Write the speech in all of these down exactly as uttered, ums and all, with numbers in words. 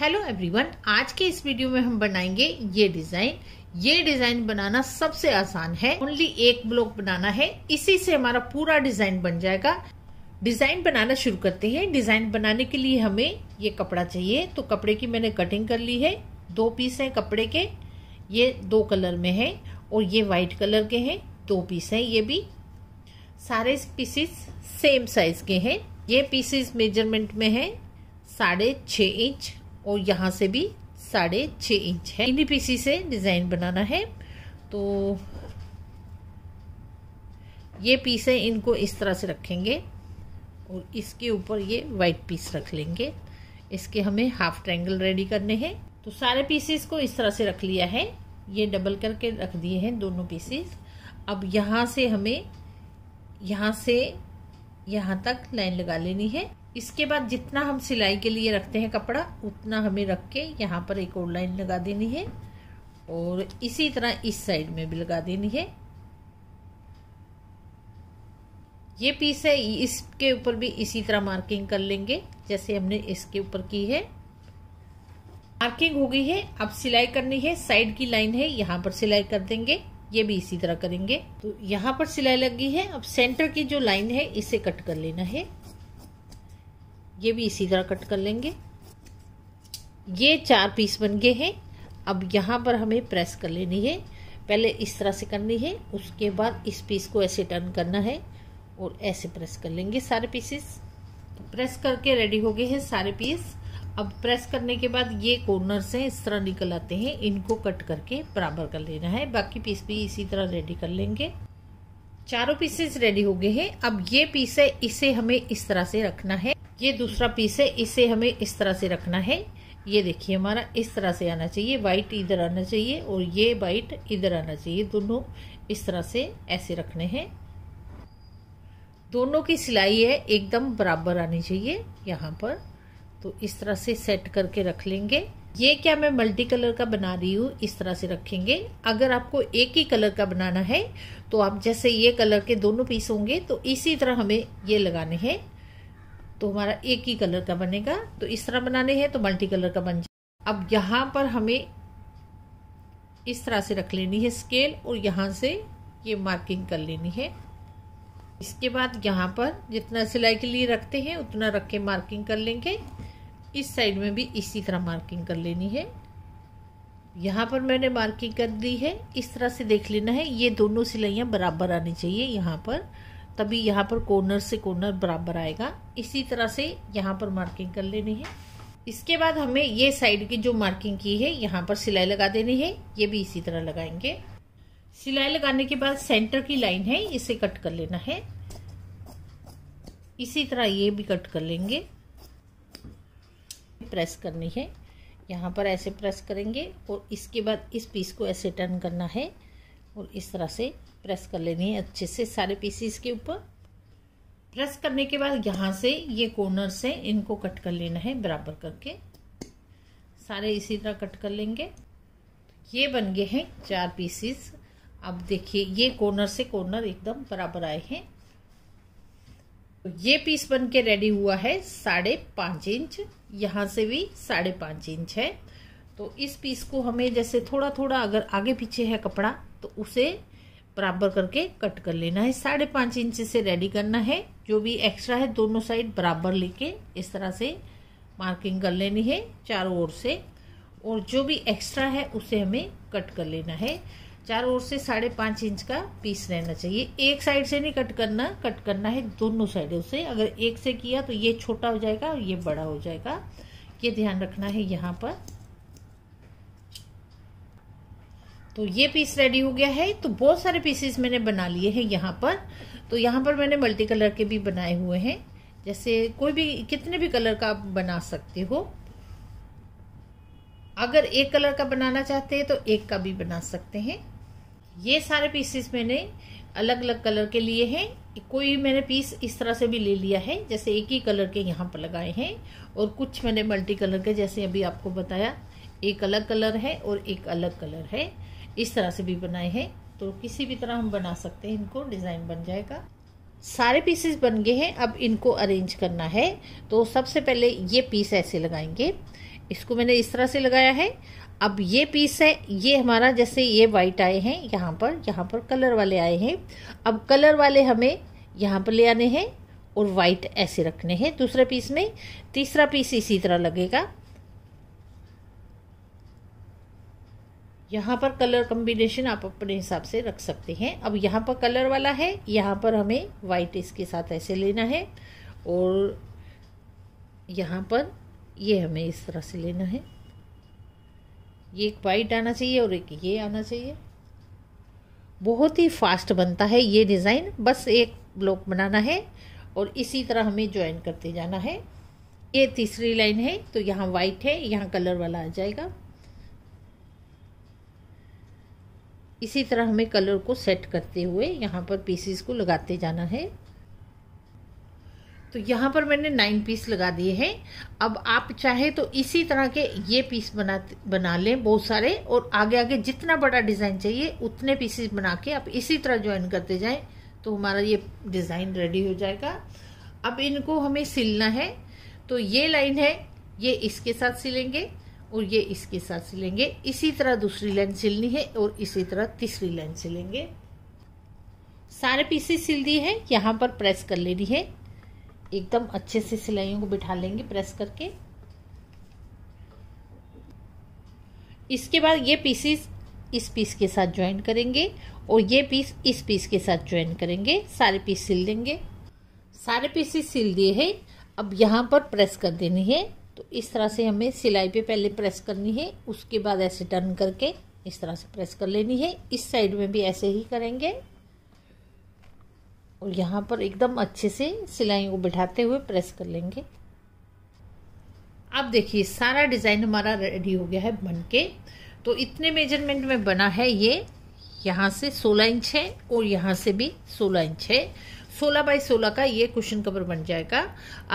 Hello everyone, आज के इस वीडियो में हम बनाएंगे ये डिजाइन। ये डिजाइन बनाना सबसे आसान है, ओनली एक ब्लॉक बनाना है, इसी से हमारा पूरा डिजाइन बन जाएगा। डिजाइन बनाना शुरू करते हैं। डिजाइन बनाने के लिए हमें ये कपड़ा चाहिए, तो कपड़े की मैंने कटिंग कर ली है। दो पीस हैं कपड़े के, ये दो कलर में है और ये व्हाइट कलर के हैं। दो पीस हैं ये भी, सारे पीसेस सेम साइज के हैं। ये पीसेस मेजरमेंट में है साढ़े छः इंच और यहाँ से भी साढ़े छः इंच है। इन्हीं पीसी से डिज़ाइन बनाना है, तो ये पीस है, इनको इस तरह से रखेंगे और इसके ऊपर ये वाइट पीस रख लेंगे। इसके हमें हाफ ट्रायंगल रेडी करने हैं, तो सारे पीसेस को इस तरह से रख लिया है। ये डबल करके रख दिए हैं दोनों पीसेस। अब यहाँ से हमें यहाँ से यहाँ तक लाइन लगा लेनी है। इसके बाद जितना हम सिलाई के लिए रखते हैं कपड़ा, उतना हमें रख के यहाँ पर एक और लाइन लगा देनी है और इसी तरह इस साइड में भी लगा देनी है। ये पीस है, इसके ऊपर भी इसी तरह मार्किंग कर लेंगे जैसे हमने इसके ऊपर की है। मार्किंग हो गई है, अब सिलाई करनी है। साइड की लाइन है, यहाँ पर सिलाई कर देंगे। ये भी इसी तरह करेंगे। तो यहाँ पर सिलाई लगी है। अब सेंटर की जो लाइन है इसे कट कर लेना है। ये भी इसी तरह कट कर लेंगे। ये चार पीस बन गए हैं। अब यहाँ पर हमें प्रेस कर लेनी है। पहले इस तरह से करनी है, उसके बाद इस पीस को ऐसे टर्न करना है और ऐसे प्रेस कर लेंगे सारे पीसेस। तो प्रेस करके रेडी हो गए हैं सारे पीस। अब प्रेस करने के बाद ये कॉर्नर से इस तरह निकल आते हैं, इनको कट करके बराबर कर लेना है। बाकी पीस भी इसी तरह रेडी कर लेंगे। चारों पीसेस रेडी हो गए हैं। अब ये पीस है, इसे हमें इस तरह से रखना है। ये दूसरा पीस है, इसे हमें इस तरह से रखना है। ये देखिए हमारा इस तरह से आना चाहिए, वाइट इधर आना चाहिए और ये वाइट इधर आना चाहिए। दोनों इस तरह से ऐसे रखने हैं। दोनों की सिलाई है एकदम बराबर आनी चाहिए यहाँ पर। तो इस तरह से सेट करके रख लेंगे। ये क्या मैं मल्टी कलर का बना रही हूँ, इस तरह से रखेंगे। अगर आपको एक ही कलर का बनाना है तो आप जैसे ये कलर के दोनों पीस होंगे तो इसी तरह हमें ये लगाने हैं, तो हमारा एक ही कलर का बनेगा। तो इस तरह बनाने हैं तो मल्टी कलर का बन जाए। अब यहाँ पर हमें इस तरह से रख लेनी है स्केल और यहाँ से ये मार्किंग कर लेनी है। इसके बाद यहाँ पर जितना सिलाई के लिए रखते हैं उतना रख के मार्किंग कर लेंगे। इस साइड में भी इसी तरह मार्किंग कर लेनी है। यहाँ पर मैंने मार्किंग कर दी है। इस तरह से देख लेना है, ये दोनों सिलाइयाँ बराबर आनी चाहिए यहाँ पर, तभी यहाँ पर कॉर्नर से कॉर्नर बराबर आएगा। इसी तरह से यहाँ पर मार्किंग कर लेनी है। इसके बाद हमें ये साइड की जो मार्किंग की है यहाँ पर सिलाई लगा देनी है। ये भी इसी तरह लगाएंगे। सिलाई लगाने के बाद सेंटर की लाइन है, इसे कट कर लेना है। इसी तरह ये भी कट कर लेंगे। प्रेस करनी है, यहाँ पर ऐसे प्रेस करेंगे और इसके बाद इस पीस को ऐसे टर्न करना है और इस तरह से प्रेस कर लेनी है अच्छे से सारे पीसेस के ऊपर। प्रेस करने के बाद यहाँ से ये कॉर्नर से इनको कट कर लेना है बराबर करके। सारे इसी तरह कट कर लेंगे। ये बन गए हैं चार पीसेस। अब देखिए ये कॉर्नर से कॉर्नर एकदम बराबर आए हैं। ये पीस बन के रेडी हुआ है साढ़े पाँच इंच, यहाँ से भी साढ़े पाँच इंच है। तो इस पीस को हमें जैसे थोड़ा थोड़ा अगर आगे पीछे है कपड़ा तो उसे बराबर करके कट कर लेना है। साढ़े पाँच इंच से रेडी करना है। जो भी एक्स्ट्रा है दोनों साइड बराबर लेके इस तरह से मार्किंग कर लेनी है चारों ओर से, और जो भी एक्स्ट्रा है उसे हमें कट कर लेना है। चारों ओर से साढ़े पाँच इंच का पीस रहना चाहिए। एक साइड से नहीं कट करना, कट करना है दोनों साइडों से। अगर एक से किया तो ये छोटा हो जाएगा और ये बड़ा हो जाएगा, ये ध्यान रखना है यहाँ पर। तो ये पीस रेडी हो गया है। तो बहुत सारे पीसेस मैंने बना लिए हैं यहाँ पर। तो यहाँ पर मैंने मल्टी कलर के भी बनाए हुए हैं, जैसे कोई भी कितने भी कलर का आप बना सकते हो। अगर एक कलर का बनाना चाहते हैं तो एक का भी बना सकते हैं। ये सारे पीसेस मैंने अलग अलग कलर के लिए हैं। कोई मैंने पीस इस तरह से भी ले लिया है, जैसे एक ही कलर के यहाँ पर लगाए हैं, और कुछ मैंने मल्टी कलर के जैसे अभी आपको बताया, एक अलग कलर है और एक अलग कलर है, इस तरह से भी बनाए हैं। तो किसी भी तरह हम बना सकते हैं, इनको डिज़ाइन बन जाएगा। सारे पीसेस बन गए हैं, अब इनको अरेंज करना है। तो सबसे पहले ये पीस ऐसे लगाएंगे, इसको मैंने इस तरह से लगाया है। अब ये पीस है, ये हमारा जैसे ये वाइट आए हैं यहाँ पर, यहाँ पर कलर वाले आए हैं। अब कलर वाले हमें यहाँ पर ले आने हैं और वाइट ऐसे रखने हैं दूसरे पीस में। तीसरा पीस इसी तरह लगेगा। यहाँ पर कलर कॉम्बिनेशन आप अपने हिसाब से रख सकते हैं। अब यहाँ पर कलर वाला है, यहाँ पर हमें वाइट इसके साथ ऐसे लेना है और यहाँ पर ये हमें इस तरह से लेना है। ये एक वाइट आना चाहिए और एक ये आना चाहिए। बहुत ही फास्ट बनता है ये डिज़ाइन, बस एक ब्लॉक बनाना है और इसी तरह हमें ज्वाइन करते जाना है। ये तीसरी लाइन है तो यहाँ वाइट है, यहाँ कलर वाला आ जाएगा। इसी तरह हमें कलर को सेट करते हुए यहाँ पर पीसेस को लगाते जाना है। तो यहाँ पर मैंने नाइन पीस लगा दिए हैं। अब आप चाहे तो इसी तरह के ये पीस बना बना लें बहुत सारे, और आगे आगे जितना बड़ा डिज़ाइन चाहिए उतने पीसेस बना के आप इसी तरह ज्वाइन करते जाएं तो हमारा ये डिज़ाइन रेडी हो जाएगा। अब इनको हमें सिलना है, तो ये लाइन है, ये इसके साथ सिलेंगे और ये इसके साथ सिलेंगे। इसी तरह दूसरी लाइन सिलनी है और इसी तरह तीसरी लाइन सिलेंगे। सारे पीसेस सिल दिए हैं, यहाँ पर प्रेस कर लेनी है। एकदम अच्छे से सिलाइयों को बिठा लेंगे प्रेस करके। इसके बाद ये पीसेस इस पीस के साथ ज्वाइन करेंगे और ये पीस इस पीस के साथ ज्वाइन करेंगे। सारे पीस सिल देंगे। सारे पीसेस सिल दिए हैं। अब यहाँ पर प्रेस कर देनी है, तो इस तरह से हमें सिलाई पे पहले प्रेस करनी है, उसके बाद ऐसे टर्न करके इस तरह से प्रेस कर लेनी है। इस साइड में भी ऐसे ही करेंगे और यहाँ पर एकदम अच्छे से सिलाई को बिठाते हुए प्रेस कर लेंगे। आप देखिए सारा डिज़ाइन हमारा रेडी हो गया है बनके। तो इतने मेजरमेंट में बना है ये। यहाँ से सोलह इंच है और यहाँ से भी सोलह इंच है। सोलह बाई सोलह का ये कुशन कवर बन जाएगा।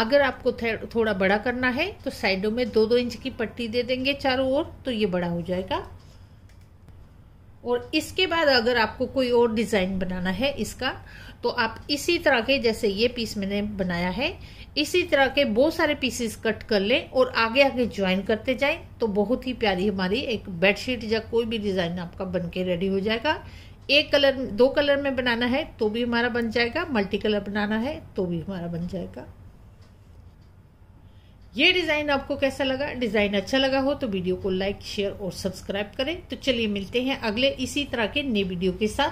अगर आपको थोड़ा बड़ा करना है तो साइडों में दो दो इंच की पट्टी दे देंगे चारों ओर, तो ये बड़ा हो जाएगा। और इसके बाद अगर आपको कोई और डिज़ाइन बनाना है इसका, तो आप इसी तरह के जैसे ये पीस मैंने बनाया है इसी तरह के बहुत सारे पीसेस कट कर लें और आगे आगे ज्वाइन करते जाएं तो बहुत ही प्यारी हमारी एक बेडशीट या कोई भी डिज़ाइन आपका बनके रेडी हो जाएगा। एक कलर दो कलर में बनाना है तो भी हमारा बन जाएगा, मल्टी कलर बनाना है तो भी हमारा बन जाएगा। ये डिज़ाइन आपको कैसा लगा? डिज़ाइन अच्छा लगा हो तो वीडियो को लाइक शेयर और सब्सक्राइब करें। तो चलिए मिलते हैं अगले इसी तरह के नए वीडियो के साथ।